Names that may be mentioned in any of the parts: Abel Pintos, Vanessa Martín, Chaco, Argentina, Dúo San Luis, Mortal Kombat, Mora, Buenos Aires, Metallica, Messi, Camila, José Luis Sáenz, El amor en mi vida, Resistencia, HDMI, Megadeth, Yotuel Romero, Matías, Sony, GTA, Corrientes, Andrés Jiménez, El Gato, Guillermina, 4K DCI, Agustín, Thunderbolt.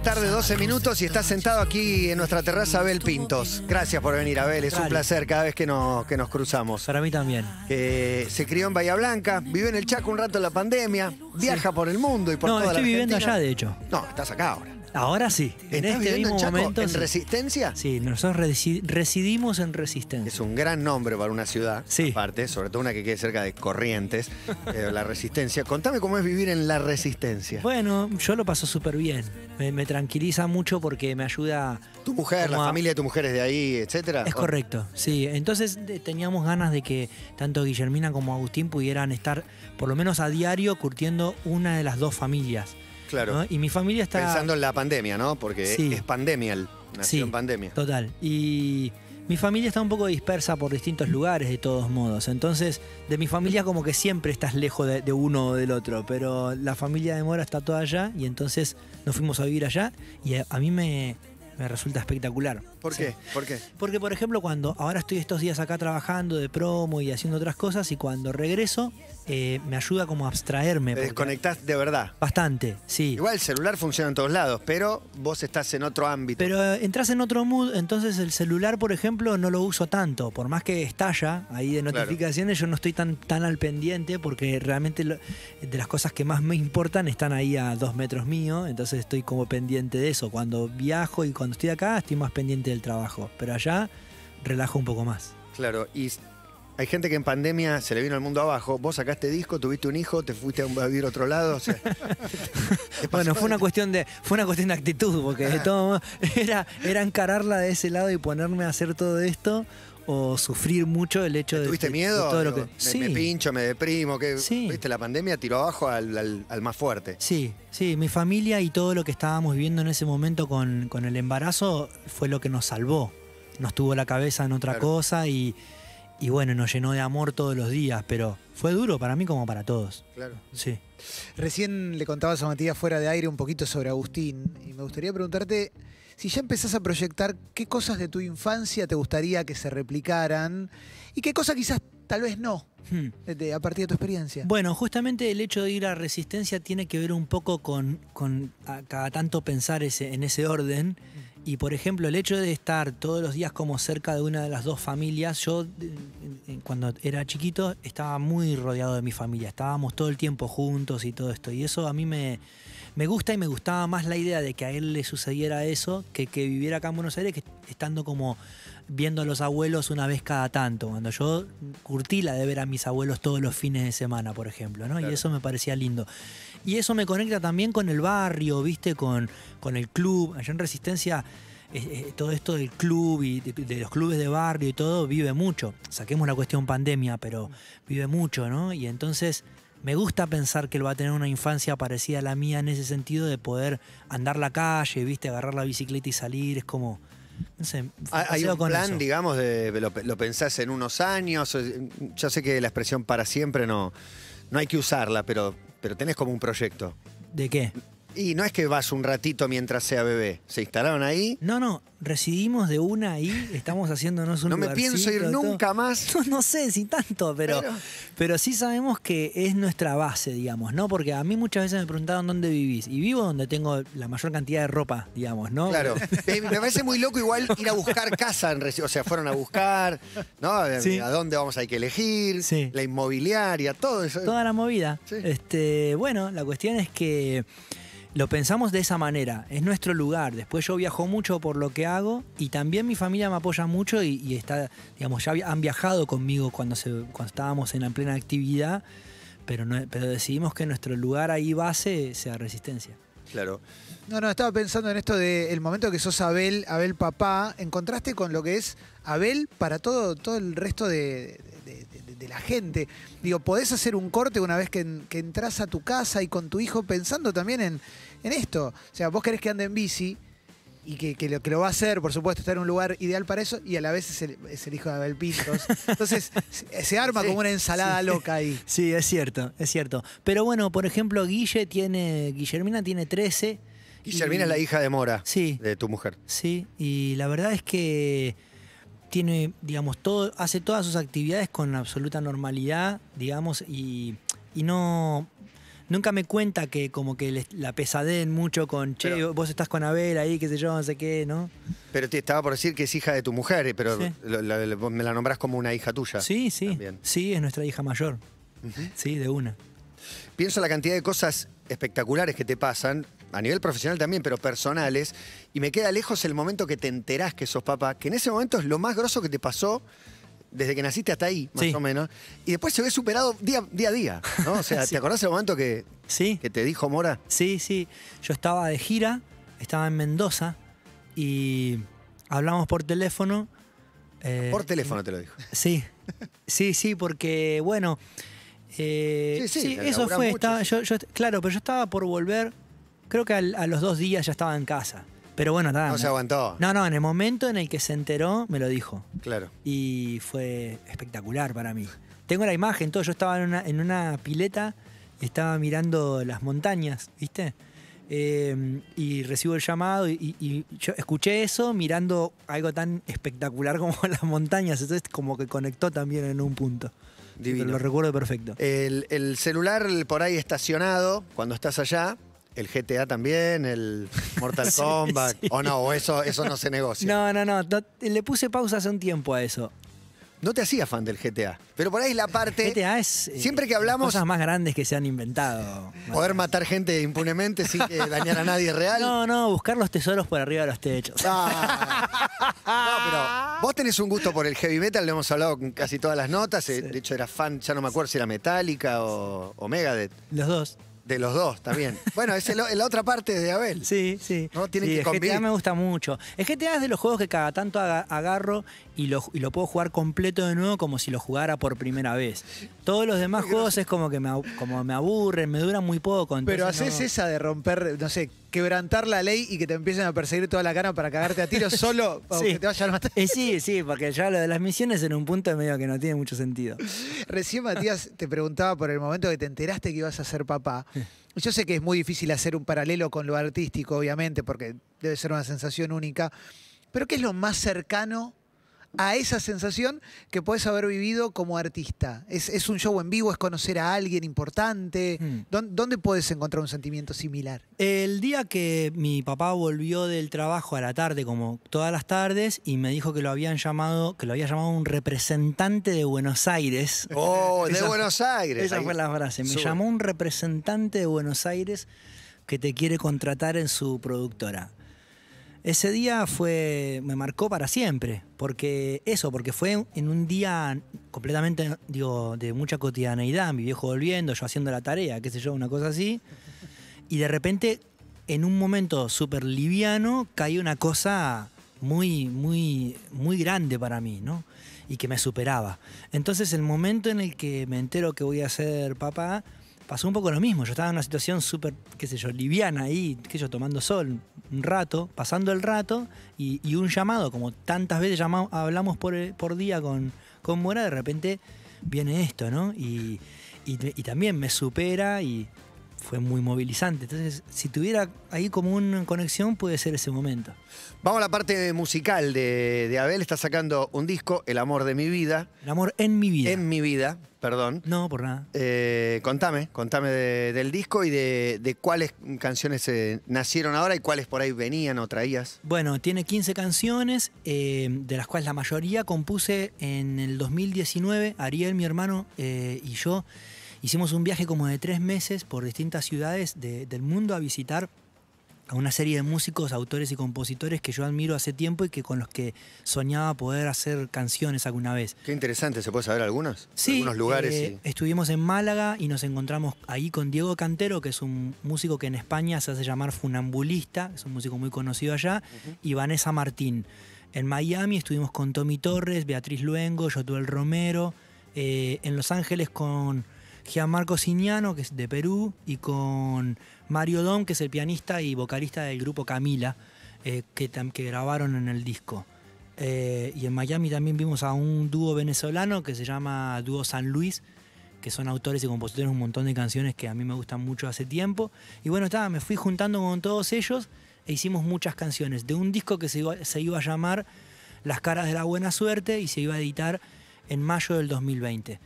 Tarde, 12 minutos y está sentado aquí en nuestra terraza Abel Pintos. Gracias por venir, Abel, es un placer cada vez que nos cruzamos. Para mí también. Se crió en Bahía Blanca, vivió en el Chaco un rato en la pandemia, viaja por el mundo y por toda la Argentina. No, estoy viviendo allá, de hecho. No, estás acá ahora. Ahora sí. En este mismo momento. ¿En Resistencia? Sí, nosotros residimos en Resistencia. Es un gran nombre para una ciudad, aparte, sobre todo una que quede cerca de Corrientes, la Resistencia. Contame cómo es vivir en la Resistencia. Bueno, yo lo paso súper bien. Me tranquiliza mucho porque me ayuda... Tu mujer, la familia de tu mujer es de ahí, etcétera. Es correcto, sí. Entonces teníamos ganas de que tanto Guillermina como Agustín pudieran estar, por lo menos a diario, curtiendo una de las dos familias. Claro. ¿No? Y mi familia está... Pensando en la pandemia, ¿no? Porque es pandemial, nació en pandemia. Total. Y mi familia está un poco dispersa por distintos lugares, de todos modos. Entonces, de mi familia como que siempre estás lejos de uno o del otro. Pero la familia de Mora está toda allá y entonces nos fuimos a vivir allá. Y a mí me resulta espectacular. ¿Por qué? ¿Por qué? Porque, por ejemplo, cuando ahora estoy estos días acá trabajando de promo y haciendo otras cosas y cuando regreso... me ayuda como a abstraerme. Te desconectás de verdad. Bastante, sí. Igual el celular funciona en todos lados, pero vos estás en otro ámbito. Pero entras en otro mood, entonces el celular, por ejemplo, no lo uso tanto. Por más que estalla ahí de notificaciones, yo no estoy tan al pendiente porque realmente de las cosas que más me importan están ahí a 2 metros mío, entonces estoy como pendiente de eso. Cuando viajo y cuando estoy acá, estoy más pendiente del trabajo. Pero allá relajo un poco más. Claro, y... Hay gente que en pandemia se le vino al mundo abajo. Vos sacaste disco, tuviste un hijo, te fuiste a vivir a otro lado. O sea, bueno, fue una cuestión de actitud, porque de todo era encararla de ese lado y ponerme a hacer todo esto o sufrir mucho el hecho de... ¿Tuviste miedo? De todo lo que... me pincho, me deprimo. Que, ¿viste? La pandemia tiró abajo al más fuerte. Sí, sí. Mi familia y todo lo que estábamos viviendo en ese momento con el embarazo fue lo que nos salvó. Nos tuvo la cabeza en otra cosa y... Y bueno, nos llenó de amor todos los días, pero fue duro para mí como para todos. Claro. Sí. Recién le contabas a Matías fuera de aire un poquito sobre Agustín y me gustaría preguntarte si ya empezás a proyectar qué cosas de tu infancia te gustaría que se replicaran y qué cosas quizás tal vez no, a partir de tu experiencia. Bueno, justamente el hecho de ir a Resistencia tiene que ver un poco con cada tanto pensar en ese orden. Y, por ejemplo, el hecho de estar todos los días como cerca de una de las dos familias, yo cuando era chiquito estaba muy rodeado de mi familia, estábamos todo el tiempo juntos y todo esto. Y eso a mí me gusta y me gustaba más la idea de que a él le sucediera eso, que viviera acá en Buenos Aires, que estando como viendo a los abuelos una vez cada tanto. Cuando yo curtí la de ver a mis abuelos todos los fines de semana, por ejemplo, ¿no? Claro. Y eso me parecía lindo. Y eso me conecta también con el barrio, ¿viste? Con el club. Allá en Resistencia, todo esto del club y de los clubes de barrio y todo, vive mucho. Saquemos la cuestión pandemia, pero vive mucho, ¿no? Y entonces me gusta pensar que él va a tener una infancia parecida a la mía en ese sentido de poder andar la calle, ¿viste? Agarrar la bicicleta y salir. Es como... No sé, hay un plan, eso. Digamos, de lo pensás en unos años. Yo sé que la expresión para siempre no hay que usarla, pero tenés como un proyecto. ¿De qué? Y no es que vas un ratito mientras sea bebé. ¿Se instalaron ahí? No, residimos de una ahí, estamos haciéndonos un lugarcito. No me pienso ir nunca más. No sé si tanto, pero sí sabemos que es nuestra base, digamos, ¿no? Porque a mí muchas veces me preguntaron dónde vivís. Y vivo donde tengo la mayor cantidad de ropa, digamos, ¿no? Claro. Me parece muy loco igual ir a buscar casa. O sea, fueron a buscar, ¿no? Sí. A dónde vamos, hay que elegir, la inmobiliaria, todo eso. Toda la movida. Sí. Bueno, la cuestión es que... Lo pensamos de esa manera, es nuestro lugar. Después yo viajo mucho por lo que hago y también mi familia me apoya mucho y está, digamos, ya han viajado conmigo cuando estábamos en la plena actividad, pero decidimos que nuestro lugar ahí base sea Resistencia. Claro. No, estaba pensando en esto del momento que sos Abel papá, en contraste con lo que es Abel para todo el resto de la gente. Digo, podés hacer un corte una vez que entras a tu casa y con tu hijo pensando también en esto. O sea, vos querés que ande en bici y que lo va a hacer, por supuesto, estar en un lugar ideal para eso y a la vez es el hijo de Abel Pintos. Entonces se arma como una ensalada loca ahí. Sí, es cierto. Pero bueno, por ejemplo, Guillermina tiene 13. Guillermina es la hija de Mora, de tu mujer. Sí, y la verdad es que... Tiene, digamos, hace todas sus actividades con absoluta normalidad, digamos, y no, nunca me cuenta que como que la pesadeen mucho con, che, pero, vos estás con Abel ahí, qué sé yo, no sé qué, ¿no? Pero te estaba por decir que es hija de tu mujer, pero sí, me la nombrás como una hija tuya. Sí, sí, también. Sí, es nuestra hija mayor, sí, de una. Pienso la cantidad de cosas espectaculares que te pasan, a nivel profesional también, pero personales, y me queda lejos el momento que te enterás que sos papá, que en ese momento es lo más grosso que te pasó desde que naciste hasta ahí, más sí, o menos, y después se ve superado día a día, ¿no? O sea, sí. ¿Te acordás el momento que, sí, que te dijo Mora? Sí, sí. Yo estaba de gira, estaba en Mendoza, y hablamos por teléfono. Por teléfono te lo dijo. Sí, sí, sí, porque, bueno... sí, sí, sí, eso fue. Estaba, yo, claro, pero yo estaba por volver, creo que a los 2 días ya estaba en casa. Pero bueno, nada. No se aguantó. No, no, en el momento en el que se enteró, me lo dijo. Claro. Y fue espectacular para mí. Tengo la imagen, todo. Yo estaba en una pileta, estaba mirando las montañas, ¿viste? Y recibo el llamado y yo escuché eso mirando algo tan espectacular como las montañas. Entonces como que conectó también en un punto. Divino. Lo recuerdo perfecto. El celular por ahí estacionado cuando estás allá, el GTA también, el Mortal Kombat, sí, sí. O no, o eso no se negocia. No, le puse pausa hace un tiempo a eso. No te hacía fan del GTA, pero por ahí la parte... GTA es... siempre que hablamos... Cosas más grandes que se han inventado. Poder matar gente impunemente sin que dañar a nadie es real. No, no, buscar los tesoros por arriba de los techos. No, pero vos tenés un gusto por el heavy metal, lo hemos hablado en casi todas las notas. Sí. De hecho, era fan, ya no me acuerdo si era Metallica o Megadeth. Los dos. De los dos, también. Bueno, es la otra parte de Abel. Sí, sí. ¿No? Tienen sí, que convivir. GTA me gusta mucho. El GTA es de los juegos que cada tanto agarro y lo puedo jugar completo de nuevo como si lo jugara por primera vez. Todos los demás juegos es como que me aburren, me duran muy poco. Pero haces no... esa de romper, no sé, quebrantar la ley y que te empiecen a perseguir toda la cara para cagarte a tiros solo para sí, que te vayan a matar. Sí, sí, porque ya lo de las misiones en un punto es medio que no tiene mucho sentido. Recién Matías te preguntaba por el momento que te enteraste que ibas a ser papá. Yo sé que es muy difícil hacer un paralelo con lo artístico, obviamente, porque debe ser una sensación única. Pero ¿qué es lo más cercano a esa sensación que podés haber vivido como artista? ¿Es un show en vivo? ¿Es conocer a alguien importante? ¿Dónde podés encontrar un sentimiento similar? El día que mi papá volvió del trabajo a la tarde, como todas las tardes, y me dijo que lo había llamado un representante de Buenos Aires. ¡Oh, de Buenos Aires! Esa fue la frase. Me llamó un representante de Buenos Aires que te quiere contratar en su productora. Ese día me marcó para siempre, porque fue en un día completamente, digo, de mucha cotidianeidad, mi viejo volviendo, yo haciendo la tarea, qué sé yo, una cosa así, y de repente, en un momento súper liviano, caí una cosa muy, muy, muy grande para mí, ¿no? Y que me superaba. Entonces, el momento en el que me entero que voy a ser papá, pasó un poco lo mismo. Yo estaba en una situación súper, qué sé yo, liviana ahí, qué sé yo, tomando sol un rato, pasando el rato, y un llamado, como tantas veces hablamos por día con Mora, de repente viene esto, ¿no? Y también me supera y fue muy movilizante. Entonces, si tuviera ahí como una conexión, puede ser ese momento. Vamos a la parte musical de Abel. Está sacando un disco, El amor de mi vida. El amor en mi vida. En mi vida, perdón. No, por nada. Contame del disco y de cuáles canciones nacieron ahora y cuáles por ahí venían o traías. Bueno, tiene 15 canciones, de las cuales la mayoría compuse en el 2019. Ariel, mi hermano, y yo hicimos un viaje como de 3 meses por distintas ciudades del mundo a visitar a una serie de músicos, autores y compositores que yo admiro hace tiempo y que con los que soñaba poder hacer canciones alguna vez. Qué interesante, ¿se puede saber algunos? Sí, algunos lugares. Estuvimos en Málaga y nos encontramos ahí con Diego Cantero, que es un músico que en España se hace llamar funambulista, es un músico muy conocido allá, y Vanessa Martín. En Miami estuvimos con Tommy Torres, Beatriz Luengo, Yotuel Romero, en Los Ángeles con Gianmarco Signano, que es de Perú, y con Mario Dom, que es el pianista y vocalista del grupo Camila, que grabaron en el disco. Y en Miami también vimos a un dúo venezolano que se llama Dúo San Luis, que son autores y compositores de un montón de canciones que a mí me gustan mucho hace tiempo. Y bueno, me fui juntando con todos ellos e hicimos muchas canciones de un disco que se iba a llamar Las caras de la buena suerte y se iba a editar en mayo del 2020.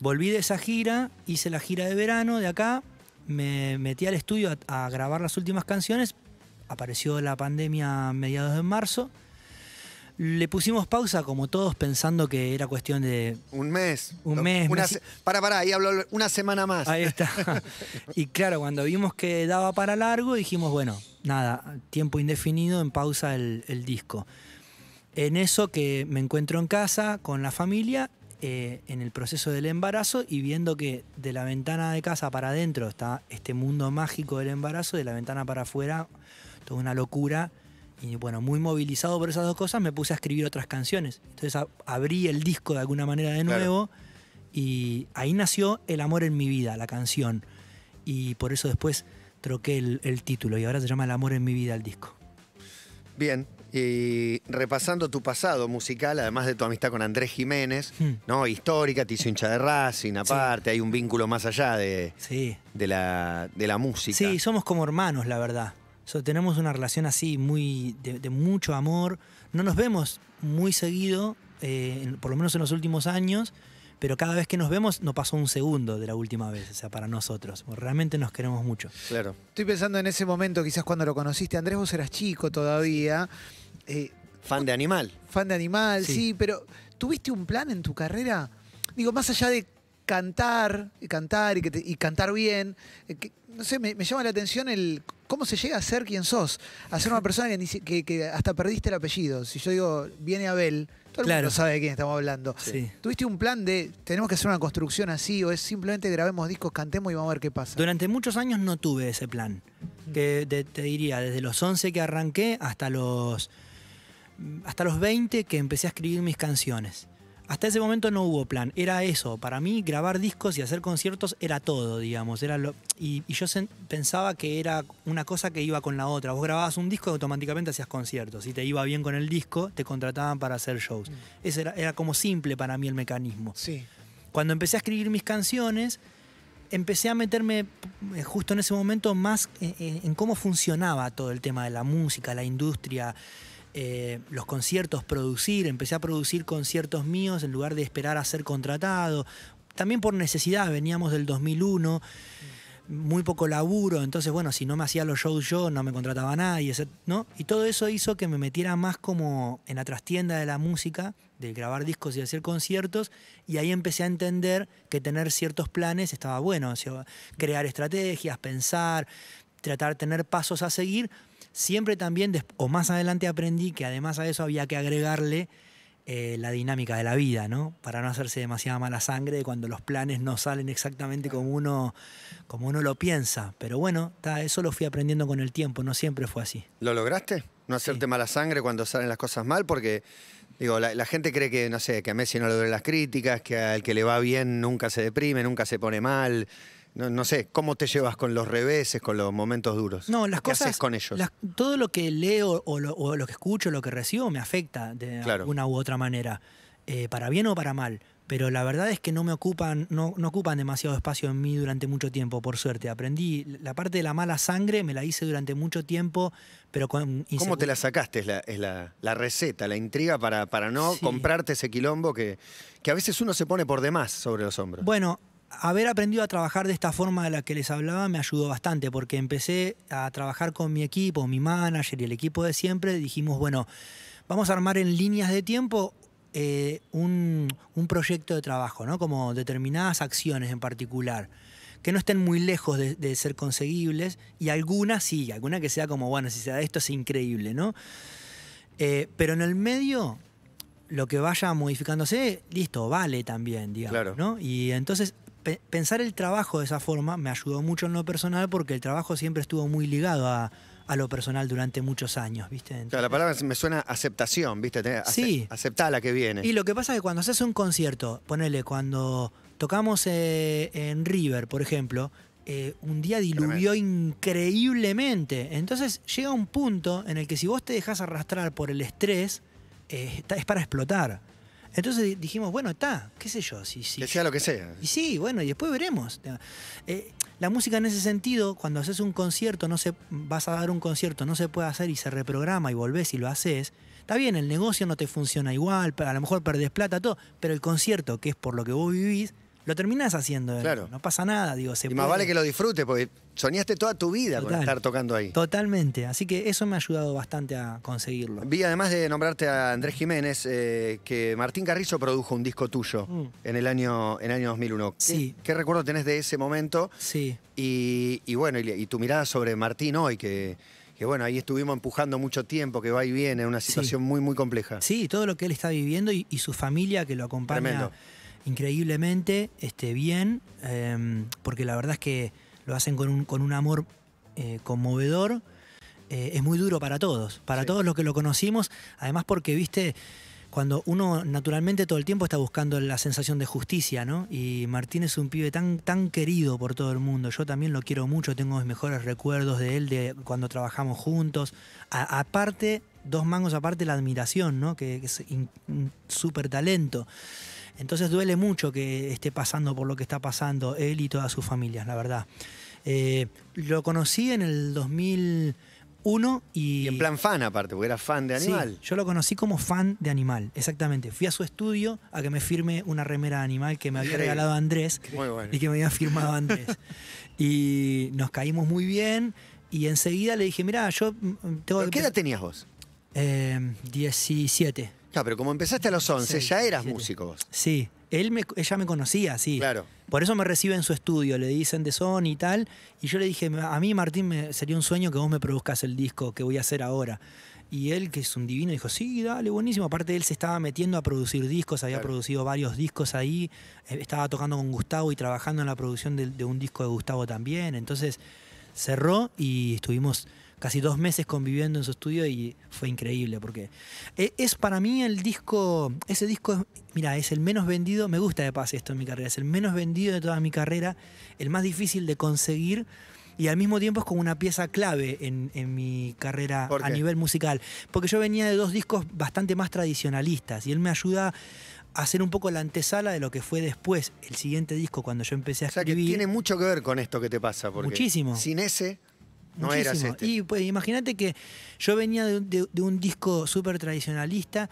Volví de esa gira, hice la gira de verano de acá, me metí al estudio a grabar las últimas canciones. Apareció la pandemia a mediados de marzo. Le pusimos pausa, como todos, pensando que era cuestión de... Un mes. Pará, ahí habló una semana más. Ahí está. Y claro, cuando vimos que daba para largo, dijimos, bueno, nada, tiempo indefinido, en pausa el disco. En eso que me encuentro en casa, con la familia, en el proceso del embarazo, y viendo que de la ventana de casa para adentro está este mundo mágico del embarazo, de la ventana para afuera, toda una locura. Y bueno, muy movilizado por esas dos cosas, me puse a escribir otras canciones. Entonces abrí el disco de alguna manera de nuevo. Claro. Y ahí nació El amor en mi vida, la canción. Y por eso después troqué el título. Y ahora se llama El amor en mi vida el disco. Bien. Y repasando tu pasado musical, además de tu amistad con Andrés Jiménez, ¿no? Histórica, te hizo hincha de Racing, aparte, sí. Hay un vínculo más allá de, sí, de la música. Sí, somos como hermanos, la verdad. Tenemos una relación así, muy de mucho amor. No nos vemos muy seguido, por lo menos en los últimos años, pero cada vez que nos vemos no pasó un segundo de la última vez, o sea, para nosotros. Realmente nos queremos mucho. Claro. Estoy pensando en ese momento, quizás cuando lo conociste, Andrés, vos eras chico todavía. Fan de Animal. Fan de Animal, sí. Sí, pero ¿tuviste un plan en tu carrera? Digo, más allá de cantar y cantar bien, no sé, me llama la atención el... ¿Cómo se llega a ser quien sos? A ser una persona que hasta perdiste el apellido. Si yo digo, viene Abel, todo el mundo sabe de quién estamos hablando. Sí. ¿Tuviste un plan de, tenemos que hacer una construcción así, o es simplemente grabemos discos, cantemos y vamos a ver qué pasa? Durante muchos años no tuve ese plan. Que te diría, desde los 11 que arranqué hasta los 20 que empecé a escribir mis canciones. Hasta ese momento no hubo plan, era eso. Para mí, grabar discos y hacer conciertos era todo, digamos. Y yo pensaba que era una cosa que iba con la otra. Vos grababas un disco y automáticamente hacías conciertos. Si te iba bien con el disco, te contrataban para hacer shows. Sí. Eso era como simple para mí el mecanismo. Sí. Cuando empecé a escribir mis canciones, empecé a meterme justo en ese momento más en cómo funcionaba todo el tema de la música, la industria... los conciertos, empecé a producir conciertos míos en lugar de esperar a ser contratado, también por necesidad, veníamos del 2001, muy poco laburo, entonces bueno, si no me hacía los shows yo, no me contrataba nadie, ¿no? Y todo eso hizo que me metiera más como en la trastienda de la música, de grabar discos y hacer conciertos, y ahí empecé a entender que tener ciertos planes estaba bueno, o sea, crear estrategias, pensar, tratar de tener pasos a seguir. Siempre también, o más adelante aprendí que además a eso había que agregarle la dinámica de la vida, ¿no? Para no hacerse demasiada mala sangre cuando los planes no salen exactamente como uno lo piensa. Pero bueno, eso lo fui aprendiendo con el tiempo, no siempre fue así. ¿Lo lograste? No hacerte mala sangre cuando salen las cosas mal, porque... Digo, la gente cree que, no sé, que a Messi no le duelen las críticas, que al que le va bien nunca se deprime, nunca se pone mal. No sé, ¿cómo te llevas con los reveses, con los momentos duros? No, las cosas, ¿qué haces con ellos? Todo lo que leo o lo que escucho, lo que recibo, me afecta de alguna u otra manera, para bien o para mal. Pero la verdad es que no ocupan demasiado espacio en mí durante mucho tiempo, por suerte. Aprendí, la parte de la mala sangre me la hice durante mucho tiempo, pero con... ¿Cómo te la sacaste? Es la receta, la intriga para no comprarte ese quilombo que a veces uno se pone por demás sobre los hombros. Bueno, haber aprendido a trabajar de esta forma de la que les hablaba me ayudó bastante, porque empecé a trabajar con mi equipo, mi manager y el equipo de siempre. Dijimos, bueno, vamos a armar en líneas de tiempo... un proyecto de trabajo, ¿no? Como determinadas acciones en particular que no estén muy lejos de ser conseguibles, y algunas sí, alguna que sea como, bueno, si se da esto es increíble, ¿no? Pero en el medio lo que vaya modificándose, listo, vale también, digamos, ¿no? Y entonces pensar el trabajo de esa forma me ayudó mucho en lo personal, porque el trabajo siempre estuvo muy ligado a lo personal durante muchos años, ¿viste? Entonces, la palabra me suena aceptación, ¿viste? Aceptá la que viene. Y lo que pasa es que cuando haces un concierto, ponele, cuando tocamos en River, por ejemplo, un día diluvió increíblemente. Entonces llega un punto en el que si vos te dejás arrastrar por el estrés, es para explotar. Entonces dijimos, bueno, qué sé yo. Que sea lo que sea. Y sí, bueno, y después veremos. La música en ese sentido, cuando haces un concierto, vas a dar un concierto, no se puede hacer y se reprograma y volvés y lo haces. Está bien, el negocio no te funciona igual, a lo mejor perdés plata, todo, pero el concierto, que es por lo que vos vivís, lo terminás haciendo. Claro. No pasa nada, digo. Y más vale que lo disfrutes, porque soñaste toda tu vida con estar tocando ahí. Totalmente. Así que eso me ha ayudado bastante a conseguirlo. Vi, además de nombrarte a Andrés Jiménez, que Martín Carrizo produjo un disco tuyo en el año 2001. Sí. ¿Qué recuerdo tenés de ese momento? Sí. Y bueno, y tu mirada sobre Martín hoy, que bueno, ahí estuvimos empujando mucho tiempo, que va y viene, una situación muy compleja. Sí, todo lo que él está viviendo y su familia que lo acompaña increíblemente bien, porque la verdad es que lo hacen con un amor conmovedor. Es muy duro para todos, para todos los que lo conocimos, además porque, viste, cuando uno naturalmente todo el tiempo está buscando la sensación de justicia, ¿no? Y Martín es un pibe tan querido por todo el mundo. Yo también lo quiero mucho, tengo mis mejores recuerdos de él, de cuando trabajamos juntos. Aparte, dos mangos aparte, la admiración, ¿no? Que es un súper talento. Entonces duele mucho que esté pasando por lo que está pasando él y todas sus familias, la verdad. Lo conocí en el 2000... Uno y en plan fan aparte, porque era fan de Animal. Sí, yo lo conocí como fan de Animal, exactamente. Fui a su estudio a que me firme una remera de Animal que me había regalado Andrés y que me había firmado Andrés. Y nos caímos muy bien y enseguida le dije, mirá, yo tengo... ¿Qué edad tenías vos? 17. Claro, pero como empezaste a los 11, ya eras músico vos. Sí, ella me conocía, sí. Claro. Por eso me recibe en su estudio, le dicen de Sony y tal. Y yo le dije, a mí, Martín, sería un sueño que vos me produzcas el disco que voy a hacer ahora. Y él, que es un divino, dijo, sí, dale, buenísimo. Aparte, él se estaba metiendo a producir discos, había producido varios discos ahí. Estaba tocando con Gustavo y trabajando en la producción de un disco de Gustavo también. Entonces, cerró y estuvimos casi 2 meses conviviendo en su estudio y fue increíble porque es para mí el disco, ese disco, mira, es el menos vendido, me gusta de pase esto en mi carrera, es el menos vendido de toda mi carrera, el más difícil de conseguir y al mismo tiempo es como una pieza clave en mi carrera a nivel musical, porque yo venía de 2 discos bastante más tradicionalistas y él me ayuda a hacer un poco la antesala de lo que fue después, el siguiente disco cuando yo empecé a escribir. O sea que tiene mucho que ver con esto que te pasa, porque muchísimo. Sin ese... No eras este. Y pues imagínate que yo venía de un disco súper tradicionalista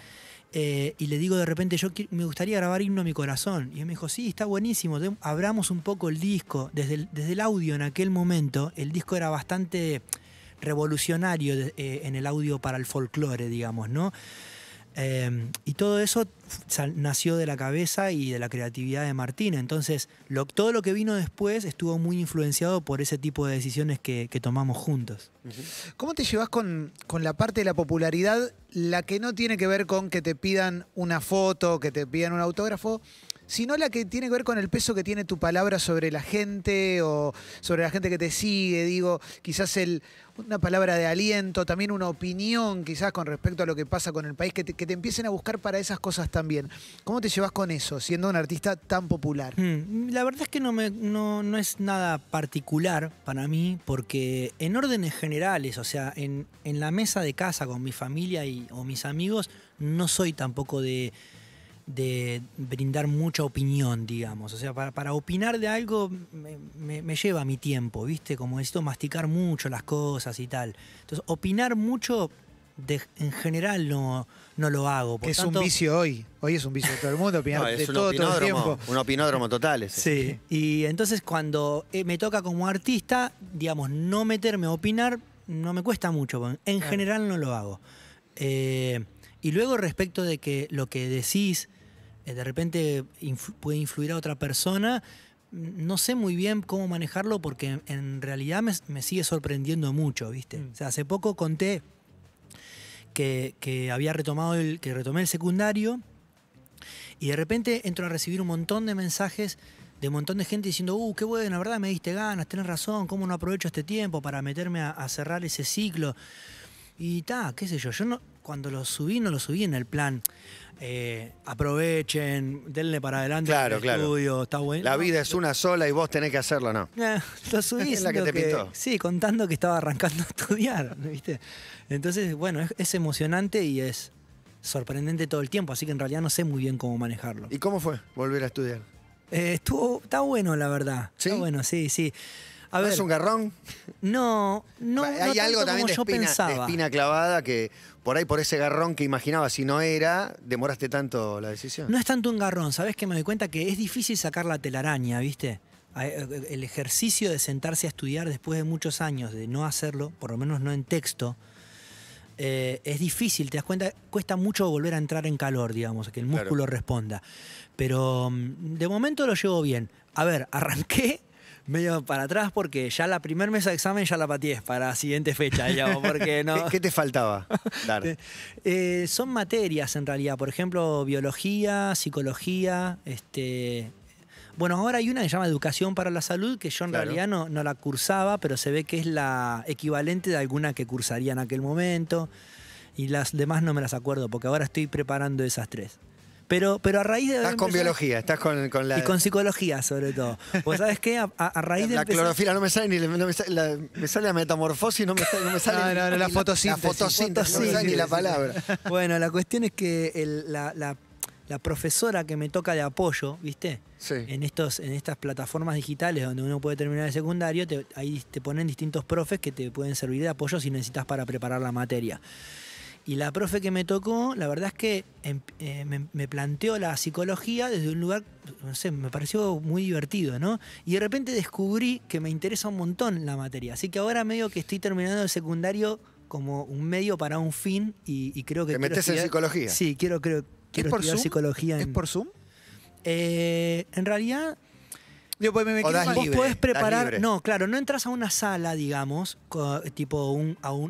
y le digo de repente, me gustaría grabar Himno a mi corazón. Y él me dijo, sí, está buenísimo, abramos un poco el disco. Desde el audio en aquel momento, el disco era bastante revolucionario en el audio para el folclore, digamos, ¿no? Y todo eso nació de la cabeza y de la creatividad de Martín. Entonces, todo lo que vino después estuvo muy influenciado por ese tipo de decisiones que tomamos juntos. ¿Cómo te llevas con la parte de la popularidad, la que no tiene que ver con que te pidan una foto, que te pidan un autógrafo, sino la que tiene que ver con el peso que tiene tu palabra sobre la gente o sobre la gente que te sigue? Digo, quizás una palabra de aliento, también una opinión quizás con respecto a lo que pasa con el país, que te empiecen a buscar para esas cosas también. ¿Cómo te llevas con eso, siendo un artista tan popular? La verdad es que no es nada particular para mí, porque en órdenes generales, o sea, en la mesa de casa con mi familia o mis amigos, no soy tampoco de brindar mucha opinión, digamos. O sea, para opinar de algo me lleva mi tiempo, ¿viste? Como necesito masticar mucho las cosas y tal. Entonces, opinar mucho en general no lo hago. Por tanto, es un vicio hoy. Hoy es un vicio de todo el mundo, opinar de todo el tiempo. Un opinódromo total ese. Sí. Y entonces cuando me toca como artista, digamos, no meterme a opinar, no me cuesta mucho. En general no lo hago. Y luego respecto de que lo que decís de repente puede influir a otra persona, no sé muy bien cómo manejarlo porque en realidad me sigue sorprendiendo mucho, ¿viste? O sea, hace poco conté que había retomé el secundario y de repente entro a recibir un montón de mensajes de un montón de gente diciendo, qué bueno, la verdad me diste ganas, tenés razón, cómo no aprovecho este tiempo para meterme a cerrar ese ciclo. Y qué sé yo, cuando lo subí, no lo subí en el plan, aprovechen, denle para adelante el estudio, está bueno. La vida es una sola y vos tenés que hacerlo, ¿no? Lo subí. Es la que te pintó. Sí, contando que estaba arrancando a estudiar, ¿viste? Entonces, bueno, es emocionante y es sorprendente todo el tiempo, así que en realidad no sé muy bien cómo manejarlo. ¿Y cómo fue volver a estudiar? Está bueno, la verdad. ¿Sí? Está bueno, sí. A ver, ¿no es un garrón? No, no. Hay no algo también de espina clavada que por ahí, por ese garrón que imaginabas, si no era, demoraste tanto la decisión. No es tanto un garrón, ¿sabés que me doy cuenta? Que es difícil sacar la telaraña, ¿viste? El ejercicio de sentarse a estudiar después de muchos años, de no hacerlo, por lo menos no en texto, es difícil, te das cuenta, cuesta mucho volver a entrar en calor, digamos, que el músculo responda. Pero de momento lo llevo bien. A ver, arranqué medio para atrás porque ya la primer mesa de examen ya la pateé para la siguiente fecha, digamos, porque no... ¿Qué te faltaba? Son materias en realidad, por ejemplo, biología, psicología, Bueno, ahora hay una que se llama Educación para la Salud, que yo en realidad no la cursaba, pero se ve que es la equivalente de alguna que cursaría en aquel momento. Y las demás no me las acuerdo, porque ahora estoy preparando esas tres. Pero a raíz de... Estás con biología, estás con la... Y con psicología, sobre todo. Pues, ¿sabes qué? A raíz de... La clorofila no me sale ni... me sale la metamorfosis, no me sale la fotosíntesis. La fotosíntesis, no me sale ni la palabra. Bueno, la cuestión es que la profesora que me toca de apoyo, ¿viste? Sí. En estas plataformas digitales donde uno puede terminar el secundario, ahí te ponen distintos profes que te pueden servir de apoyo si necesitas para preparar la materia. Y la profe que me tocó, la verdad es que me planteó la psicología desde un lugar, no sé, me pareció muy divertido, ¿no? Y de repente descubrí que me interesa un montón la materia. Así que ahora medio que estoy terminando el secundario como un medio para un fin y creo que... ¿Te metes en psicología? Sí, quiero estudiar psicología. ¿Es por Zoom? En realidad... vos podés preparar... No, claro, no entras a una sala, digamos, tipo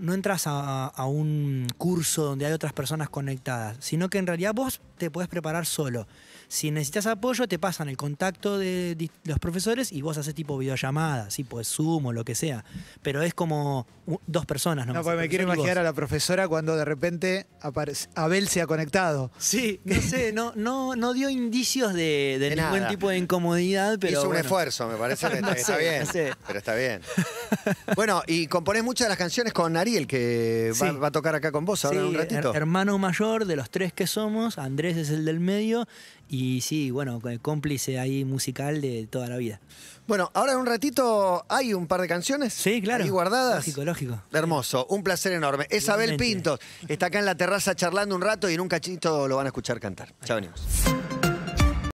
no entras a un curso donde hay otras personas conectadas, sino que en realidad vos te podés preparar solo. Si necesitas apoyo, te pasan el contacto de los profesores y vos haces tipo videollamada, sí, pues Zoom o lo que sea. Pero es como dos personas. No, porque me quiero imaginar a la profesora cuando de repente Abel se ha conectado. Sí, no sé, no dio indicios de ningún tipo de incomodidad, pero... Hizo un esfuerzo, me parece, que está bien. Pero está bien. Bueno, y componés muchas de las canciones con Ariel, que va a tocar acá con vos ahora un ratito. Hermano mayor de los tres que somos, Andrés es el del medio. Y sí, bueno, el cómplice ahí musical de toda la vida. Bueno, ahora en un ratito hay un par de canciones. Sí, claro. Ahí guardadas. Lógico. Hermoso, un placer enorme. Es Abel Pintos, está acá en la terraza charlando un rato y en un cachito lo van a escuchar cantar. Ya venimos.